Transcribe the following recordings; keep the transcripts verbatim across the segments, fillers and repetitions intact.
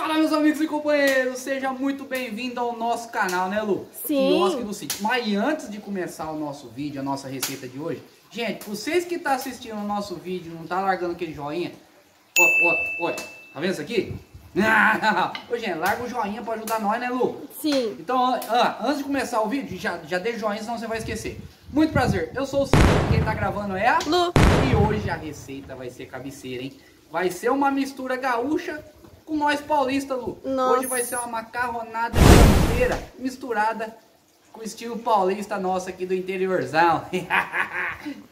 Fala, meus amigos e companheiros, seja muito bem-vindo ao nosso canal, né, Lu? Sim. Nós aqui do sítio. Mas antes de começar o nosso vídeo, a nossa receita de hoje, gente, vocês que estão tá assistindo o nosso vídeo, não tá largando aquele joinha, olha, olha, tá vendo isso aqui? Ô, gente, larga o joinha pra ajudar nós, né, Lu? Sim. Então, ó, antes de começar o vídeo, já, já deixa o joinha, senão você vai esquecer. Muito prazer, eu sou o Ciro, quem tá gravando é a Lu. E hoje a receita vai ser cabeceira, hein? Vai ser uma mistura gaúcha com nós paulista, Lu. Nossa. Hoje vai ser uma macarronada campeira misturada com o estilo paulista nosso aqui do interiorzão.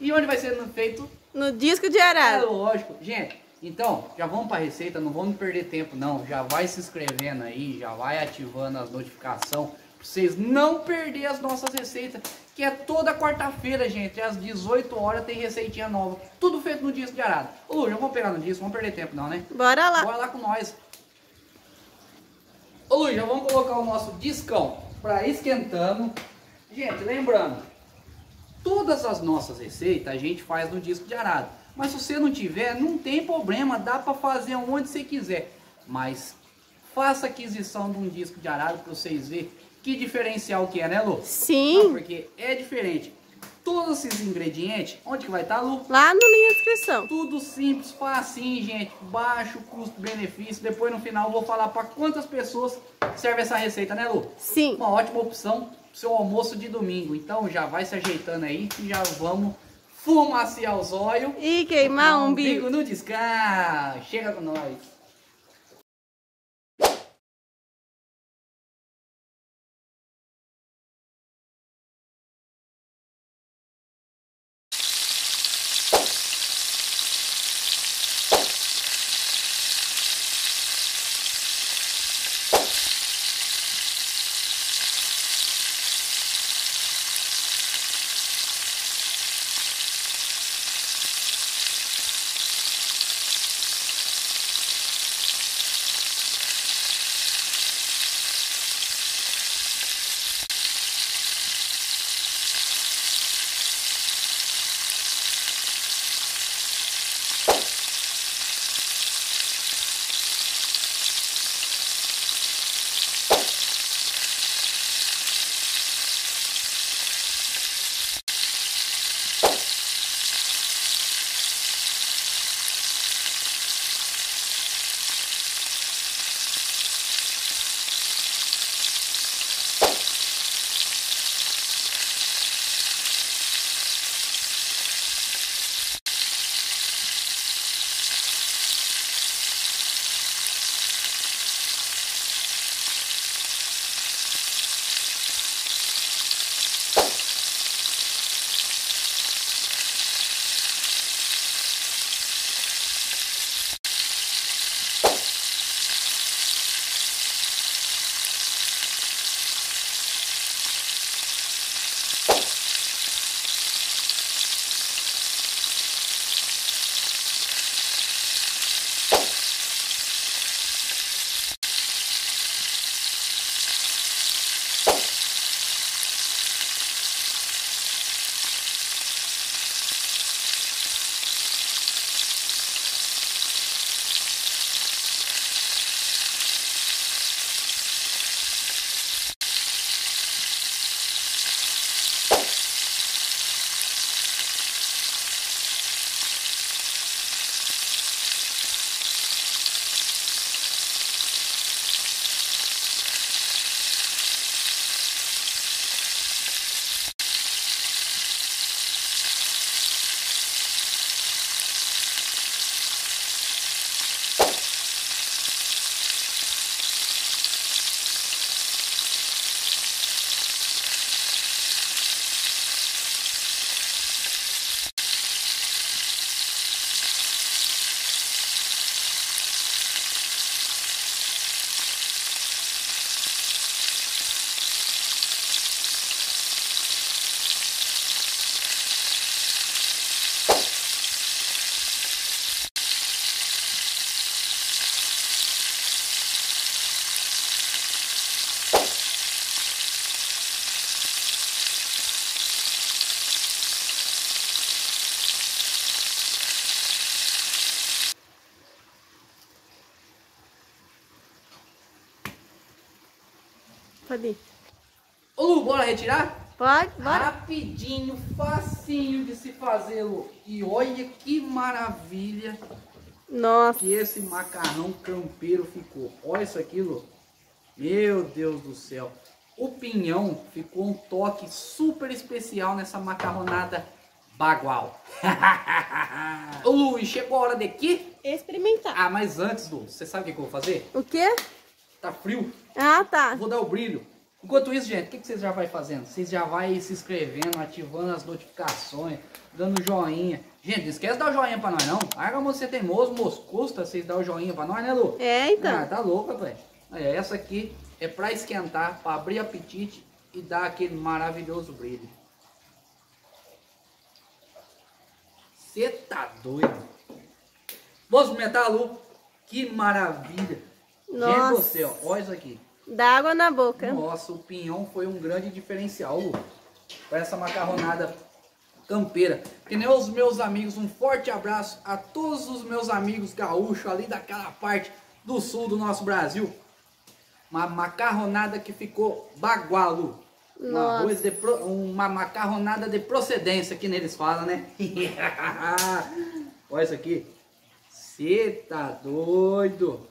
E onde vai ser feito? No disco de arado. É lógico. Gente, então, já vamos para a receita, não vamos perder tempo não. Já vai se inscrevendo aí, já vai ativando as notificações, para vocês não perderem as nossas receitas, que é toda quarta-feira, gente, às dezoito horas tem receitinha nova. Tudo feito no disco de arado. Ô, Lu, já vamos pegar no disco, não vamos perder tempo não, né? Bora lá. Bora lá com nós. Ô, Lu, já vamos colocar o nosso discão para esquentando. Gente, lembrando, todas as nossas receitas a gente faz no disco de arado. Mas se você não tiver, não tem problema, dá para fazer onde você quiser. Mas faça aquisição de um disco de arado para vocês verem que diferencial que é, né, Lu? Sim. Não, porque é diferente. Todos esses ingredientes, onde que vai estar, tá, Lu? Lá no link da descrição. Tudo simples, facinho, gente. Baixo custo-benefício. Depois no final eu vou falar para quantas pessoas serve essa receita, né, Lu? Sim. Uma ótima opção pro seu almoço de domingo. Então já vai se ajeitando aí e já vamos... fumaciar os olhos e queimar um umbigo. umbigo no descanso. Chega com nós. Pode ir. Ô Lu, bora retirar? Pode, bora. Rapidinho, facinho de se fazer, Lu. E olha que maravilha. Nossa. Que esse macarrão campeiro ficou. Olha isso aqui, Lu. Meu Deus do céu. O pinhão ficou um toque super especial nessa macarronada bagual. Ô Lu, chegou a hora de quê? Experimentar. Ah, mas antes, Lu, você sabe o que eu vou fazer? O quê? Tá frio. Ah, tá. Vou dar o brilho. Enquanto isso, gente, o que, que vocês já vai fazendo? Vocês já vai se inscrevendo, ativando as notificações, dando joinha. Gente, não esquece de dar o joinha pra nós, não. Larga, moço, você teimoso, moço. Custa vocês dar o joinha pra nós, né, Lu? É, então. Ah, tá louca, velho. Olha, essa aqui é pra esquentar, pra abrir apetite e dar aquele maravilhoso brilho. Você tá doido? Vou experimentar, Lu. Que maravilha. Nossa. Gente do céu, olha isso aqui. Dá água na boca. Nossa, o pinhão foi um grande diferencial, Lu, para essa macarronada campeira. Que nem os meus amigos, um forte abraço a todos os meus amigos gaúchos ali daquela parte do sul do nosso Brasil. Uma macarronada que ficou bagual, Lu. Uma, arroz de pro... Uma macarronada de procedência, que neles falam, né? Olha isso aqui. Cê tá doido.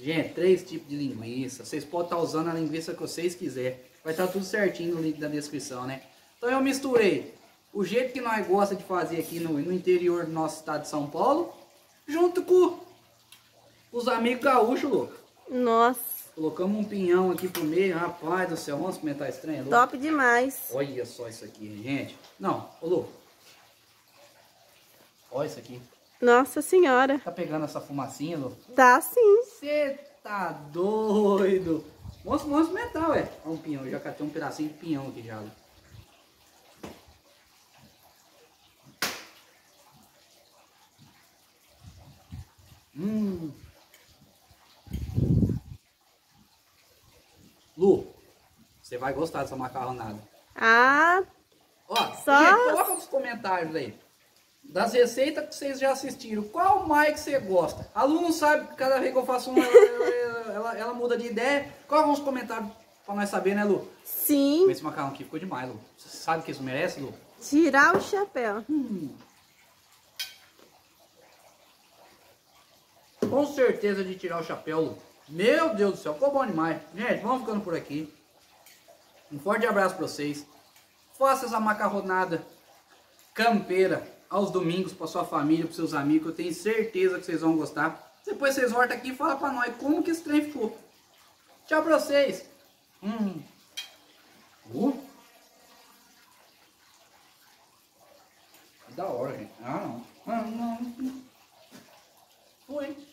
Gente, três tipos de linguiça. Vocês podem estar usando a linguiça que vocês quiserem. Vai estar tudo certinho no link da descrição, né? Então eu misturei o jeito que nós gosta de fazer aqui no, no interior do nosso estado de São Paulo, junto com os amigos gaúchos, louco. Nossa. Colocamos um pinhão aqui pro meio. Rapaz do céu, vamos experimentar esse trem, louco? Top demais. Olha só isso aqui, gente. Não, ô louco. Olha isso aqui. Nossa senhora. Tá pegando essa fumacinha, Lu? Tá sim. Você tá doido. Vamos experimentar, ué. Olha um pinhão. Eu já catei um pedacinho de pinhão aqui já, Lu. Hum. Lu, você vai gostar dessa macarronada. Ah. Ó, só... gente, coloca nos comentários aí. Das receitas que vocês já assistiram, qual mais que você gosta? A Lu não sabe, que cada vez que eu faço uma, ela, ela, ela, ela muda de ideia. Coloca nos comentários pra nós saber, né, Lu? Sim. Esse macarrão aqui ficou demais, Lu. Você sabe o que isso merece, Lu? Tirar o chapéu. Hum. Com certeza de tirar o chapéu, Lu. Meu Deus do céu, ficou bom demais. Gente, vamos ficando por aqui. Um forte abraço pra vocês. Faça essa macarronada campeira aos domingos, para sua família, para seus amigos. Eu tenho certeza que vocês vão gostar. Depois vocês voltam aqui e falam para nós como que esse trem ficou. Tchau para vocês. Hum. Uh. Da hora, gente. Ah, não. Ah, não. Foi.